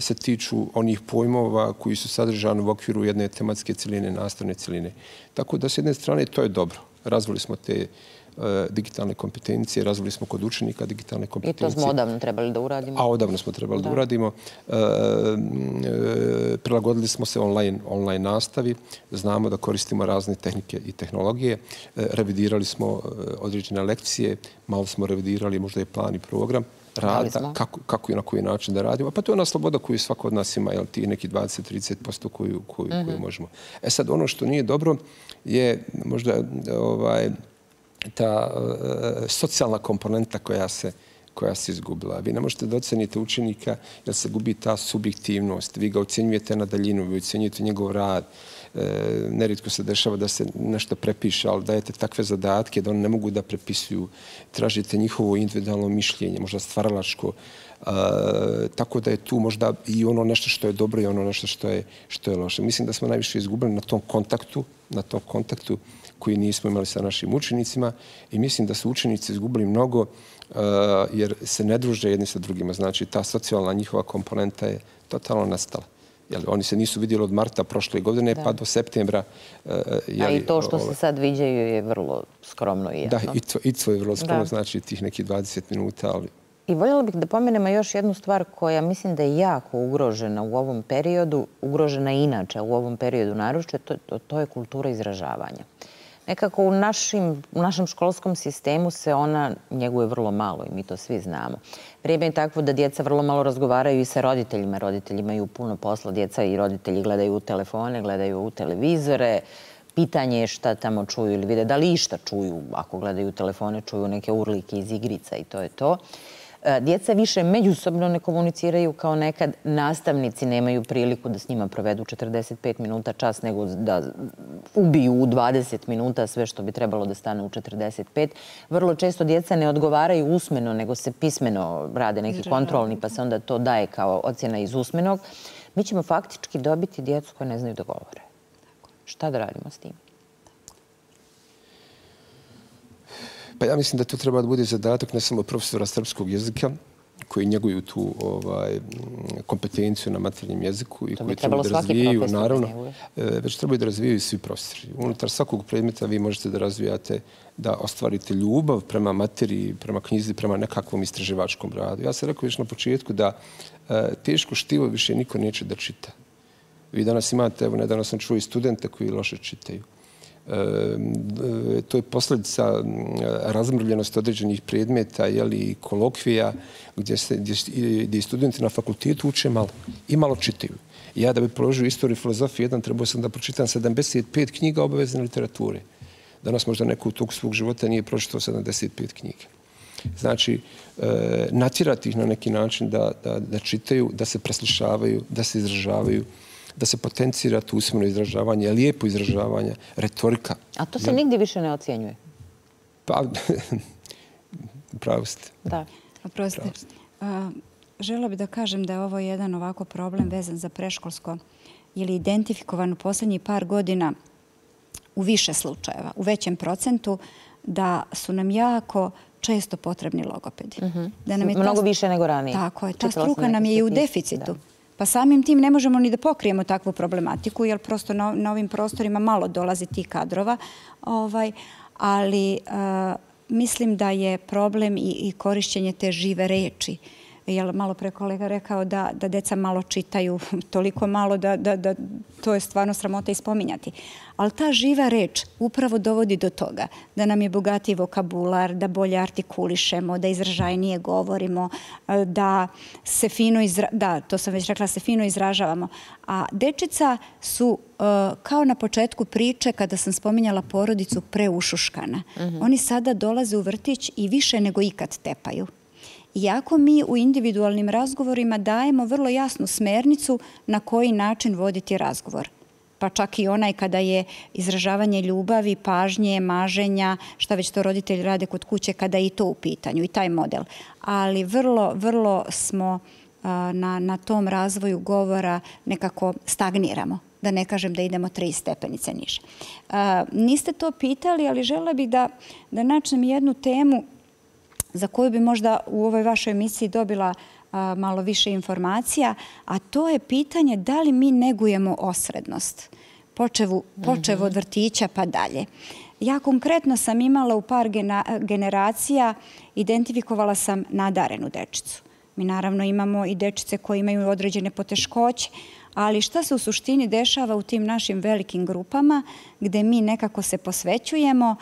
se tiču onih pojmova koji su sadržani u okviru jedne tematske ciline, nastavne ciline. Tako da, s jedne strane, to je dobro. Razvili smo te digitalne kompetencije, razvili smo kod učenika digitalne kompetencije. I to smo odavno trebali da uradimo. A odavno smo trebali da uradimo. Prilagodili smo se online nastavi. Znamo da koristimo razne tehnike i tehnologije. Revidirali smo određene lekcije, malo smo revidirali možda i plan i program rada, kako i na koji način da radimo. Pa to je ona sloboda koju svako od nas ima, tih neki dvadeset do trideset posto koju možemo. E sad, ono što nije dobro je možda ta socijalna komponenta koja se izgubila. Vi ne možete da ocenite učenika jer se gubi ta subjektivnost. Vi ga ocjenjujete na daljinu, vi ocjenjujete njegov rad. Neritko se dešava da se nešto prepiše, ali dajete takve zadatke da oni ne mogu da prepisuju. Tražite njihovo individualno mišljenje, možda stvaralačko. Tako da je tu možda i ono nešto što je dobro i ono nešto što je loše. Mislim da smo najviše izgubili na tom kontaktu, na tom kontaktu koji nismo imali sa našim učenicima i mislim da su učenici izgubili mnogo jer se ne druže jedni sa drugima. Znači, ta socijalna njihova komponenta je totalno nastala. Oni se nisu vidjeli od marta prošle godine pa do septembra. A i to što se sad viđaju je vrlo skromno i jedno. Da, i to je vrlo skromno, znači tih nekih dvadeset minuta. I voljela bih da pomenemo još jednu stvar koja mislim da je jako ugrožena u ovom periodu, ugrožena inače u ovom periodu naročito, to je kultura izražavanja. Nekako u našem školskom sistemu se ona njeguje vrlo malo i mi to svi znamo. Vrijeme je takvo da djeca vrlo malo razgovaraju i sa roditeljima. Roditelji imaju puno posla, djeca i roditelji gledaju u telefone, gledaju u televizore. Pitanje je šta tamo čuju ili vide, da li išta čuju. Ako gledaju u telefone, čuju neke urlike iz igrica i to je to. Djeca više međusobno ne komuniciraju kao nekad. Nastavnici nemaju priliku da s njima provedu četrdeset pet minuta čas, nego da ubiju u dvadeset minuta sve što bi trebalo da stane u četrdeset pet. Vrlo često djeca ne odgovaraju usmeno, nego se pismeno rade neki kontrolni, pa se onda to daje kao ocjena iz usmenog. Mi ćemo faktički dobiti djecu koja ne znaju da govore. Šta da radimo s tim? Pa ja mislim da to treba da bude zadatak ne samo profesora srpskog jezika koji njeguju tu kompetenciju na maternjem jeziku i koji trebaju da razvijaju, naravno, već trebaju da razvijaju svi profesori. Unutar svakog predmeta vi možete da razvijate, da ostvarite ljubav prema materiji, prema knjizi, prema nekakvom istraživačkom radu. Ja sam rekao već na početku da teško štivo više niko neće da čita. Vi danas imate, evo, nedavno sam čuo i studente koji loše čitaju. To je posljedica razmrvljenosti određenih predmeta i kolokvija gdje studenti na fakultetu uče malo i malo čitaju. Ja da bi položio istoriju filozofije jedan, trebao sam da pročitam sedamdeset pet knjiga obavezne literature. Danas možda neko u toku svog života nije pročitao sedamdeset pet knjiga. Znači, natjerati ih na neki način da čitaju, da se preslušavaju, da se izražavaju, da se potencira to usmeno izražavanje, lijepo izražavanje, retorika. A to se nigdje više ne ocjenjuje? Pa, pravo ste. Da, pravo ste. Žela bih da kažem da je ovo jedan ovako problem vezan za predškolsko ili identifikovan u posljednjih par godina u više slučajeva, u većem procentu, da su nam jako često potrebni logopedi. Mnogo više nego ranije. Tako je. Ta struka nam je i u deficitu. Pa samim tim ne možemo ni da pokrijemo takvu problematiku, jer prosto na ovim prostorima malo dolazi tih kadrova. Ali mislim da je problem i korišćenje te žive reči. Malo pre kolega rekao da deca malo čitaju, toliko malo da to je stvarno sramota i spominjati. Ali ta živa reč upravo dovodi do toga da nam je bogatiji vokabular, da bolje artikulišemo, da izražajnije govorimo, da se fino, da, to sam već rekla, se fino izražavamo. A dečica su, kao na početku priče kada sam spominjala porodicu, preušuškana. Oni sada dolaze u vrtić i više nego ikad tepaju. Iako mi u individualnim razgovorima dajemo vrlo jasnu smernicu na koji način voditi razgovor. Pa čak i onaj kada je izražavanje ljubavi, pažnje, maženja, šta već to roditelji rade kod kuće, kada je i to u pitanju, i taj model. Ali vrlo, vrlo smo na tom razvoju govora nekako stagniramo. Da ne kažem da idemo tri stepenice niže. Niste to pitali, ali žela bih da načnem jednu temu za koju bi možda u ovoj vašoj emisiji dobila malo više informacija, a to je pitanje da li mi negujemo osrednost, počev od vrtića pa dalje. Ja konkretno sam imala u par generacija, identifikovala sam nadarenu dečicu. Mi naravno imamo i dečice koje imaju određene poteškoće, ali šta se u suštini dešava u tim našim velikim grupama gde mi nekako se posvećujemo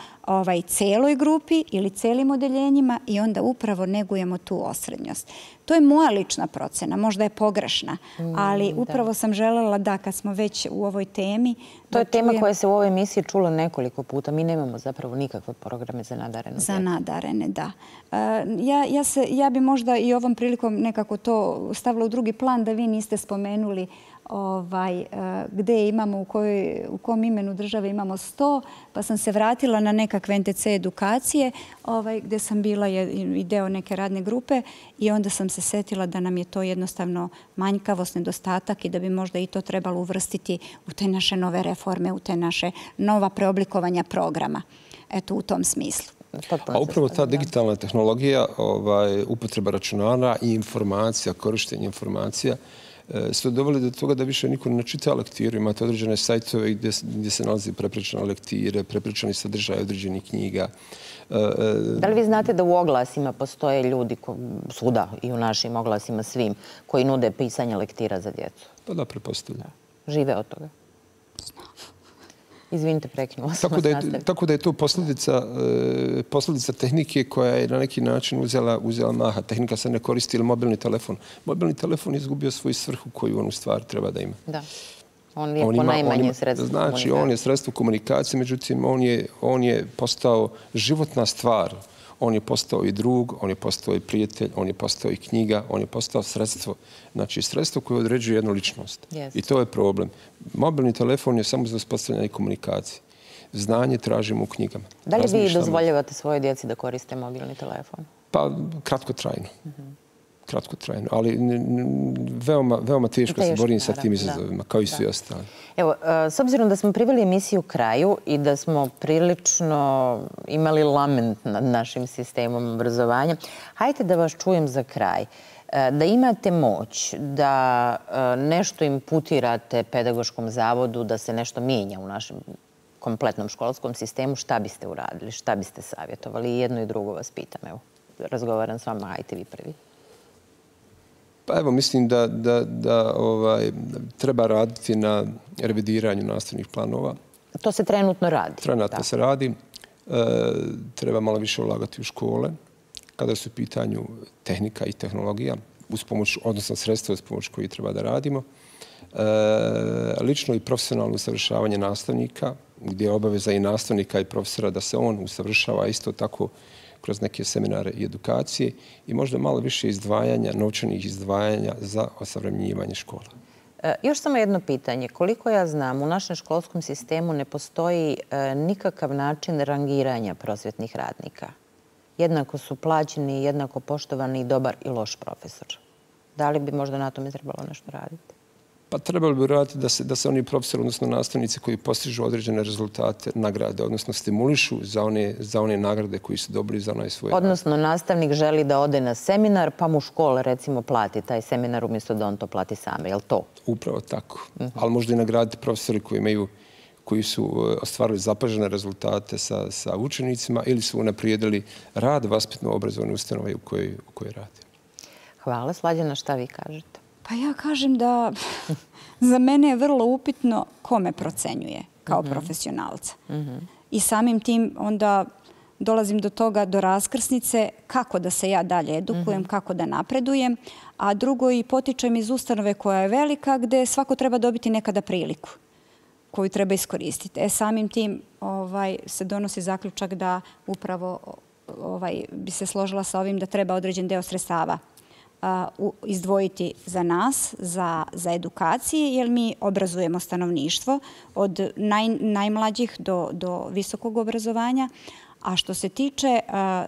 celoj grupi ili celim odeljenjima i onda upravo negujemo tu osrednjost. To je moja lična procena, možda je pogrešna, ali upravo sam željela da kad smo već u ovoj temi... To je tema koja se u ovoj emisiji čula nekoliko puta. Mi nemamo zapravo nikakve programe za nadarene. Za nadarene, da. Ja bi možda i ovom prilikom nekako to stavila u drugi plan da vi niste spomenuli gde imamo, u kom imenu države imamo sto, pa sam se vratila na nekakve N T C edukacije gde sam bila i deo neke radne grupe i onda sam se setila da nam je to jednostavno manjkavost, nedostatak i da bi možda i to trebalo uvrstiti u te naše nove reforme, u te naše nova preoblikovanja programa. Eto, u tom smislu. A upravo ta digitalna tehnologija, upotreba računara i informacija, korištenje informacija, su doveli do toga da više niko ne čita lektiru. Imate određene sajtove gdje se nalazi prepričane lektire, prepričani sadržaj određenih knjiga. Da li vi znate da u oglasima postoje ljudi svuda i u našim oglasima svim koji nude pisanje lektira za djecu? Pa da, pretpostavljam. Žive od toga. Izvinite, prekinula sam vas nastaviti. Tako da je to posljedica tehnike koja je na neki način uzela maha. Tehnika se ne koristi ili mobilni telefon. Mobilni telefon je izgubio svoju svrhu koju on u stvari treba da ima. Da. On je po najmanje sredstvo komunikacije. Znači, on je sredstvo komunikacije, međutim, on je postao životna stvar. On je postao i drug, on je postao i prijatelj, on je postao i knjiga, on je postao sredstvo. Znači, sredstvo koje određuje jednu ličnost. I to je problem. Mobilni telefon je samo za uspostavljanje komunikacije. Znanje tražimo u knjigama. Da li vi dozvoljavate svoje djeci da koriste mobilni telefon? Pa, kratkotrajno. Kratkotrajno, ali veoma teško se borim sa tim izazovima, kao i svi ostali. Evo, s obzirom da smo priveli emisiju kraju i da smo prilično imali lament nad našim sistemom obrazovanja, hajde da vas čujem za kraj. Da imate moć, da nešto imputirate pedagoškom zavodu, da se nešto mijenja u našem kompletnom školskom sistemu, šta biste uradili, šta biste savjetovali? Jedno i drugo vas pitam. Evo, razgovaram s vama, hajte vi prvi. Pa evo, mislim da treba raditi na revidiranju nastavnih planova, To se trenutno radi? Trenutno se radi. Treba malo više ulagati u škole kada su u pitanju tehnika i tehnologija, odnosno sredstva uz pomoć koji treba da radimo. Lično i profesionalno usavršavanje nastavnika, gdje je obaveza i nastavnika i profesora da se on usavršava isto tako kroz neke seminare i edukacije i možda malo više izdvajanja, novčanih izdvajanja za osavremenjivanje škola. Još samo jedno pitanje. Koliko ja znam, u našem školskom sistemu ne postoji nikakav način rangiranja prosvjetnih radnika. Jednako su plaćeni, jednako poštovani i dobar i loš profesor. Da li bi možda na tome trebalo nešto raditi? Pa trebalo bi raditi da se oni profesori, odnosno nastavnici koji postižu određene rezultate, nagrade, odnosno stimulišu za one nagrade koji su dobili za onaj svoje... Odnosno, nastavnik želi da ode na seminar, pa mu škola, recimo, plati taj seminar umjesto da on to plati sam. Je li to? Upravo tako. Ali možda i nagraditi profesori koji su ostvarili zapažene rezultate sa učenicima ili su unaprijedili rad vaspitno-obrazovne ustanove u kojoj rade. Hvala. Slađena, šta vi kažete? Pa ja kažem da za mene je vrlo upitno ko me procenjuje kao profesionalca. I samim tim onda dolazim do toga, do raskrsnice, kako da se ja dalje edukujem, kako da napredujem, a drugo i potičem iz ustanove koja je velika gde svako treba dobiti nekada priliku koju treba iskoristiti. E samim tim se donosi zaključak da upravo bi se složila sa ovim da treba određen deo sredstava izdvojiti za nas, za edukacije, jer mi obrazujemo stanovništvo od najmlađih do visokog obrazovanja. A što se tiče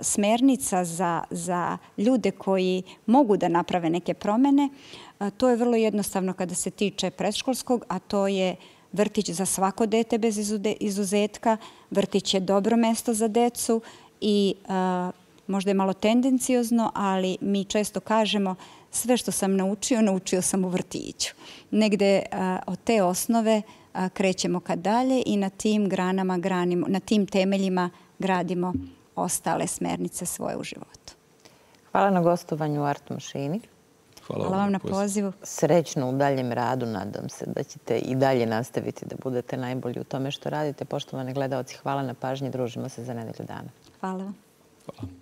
smernica za ljude koji mogu da naprave neke promene, to je vrlo jednostavno kada se tiče predškolskog, a to je vrtić za svako dete bez izuzetka, vrtić je dobro mesto za decu i možda je malo tendenciozno, ali mi često kažemo sve što sam naučio, naučio sam u vrtiću. Negde od te osnove krećemo ka dalje i na tim granama, na tim temeljima gradimo ostale smernice svoje u životu. Hvala na gostovanju u Art mašini. Hvala vam na pozivu. Srećno u daljem radu. Nadam se da ćete i dalje nastaviti da budete najbolji u tome što radite. Poštovani gledaoci, hvala na pažnji. Družimo se za nedelju dana. Hvala vam. Hvala.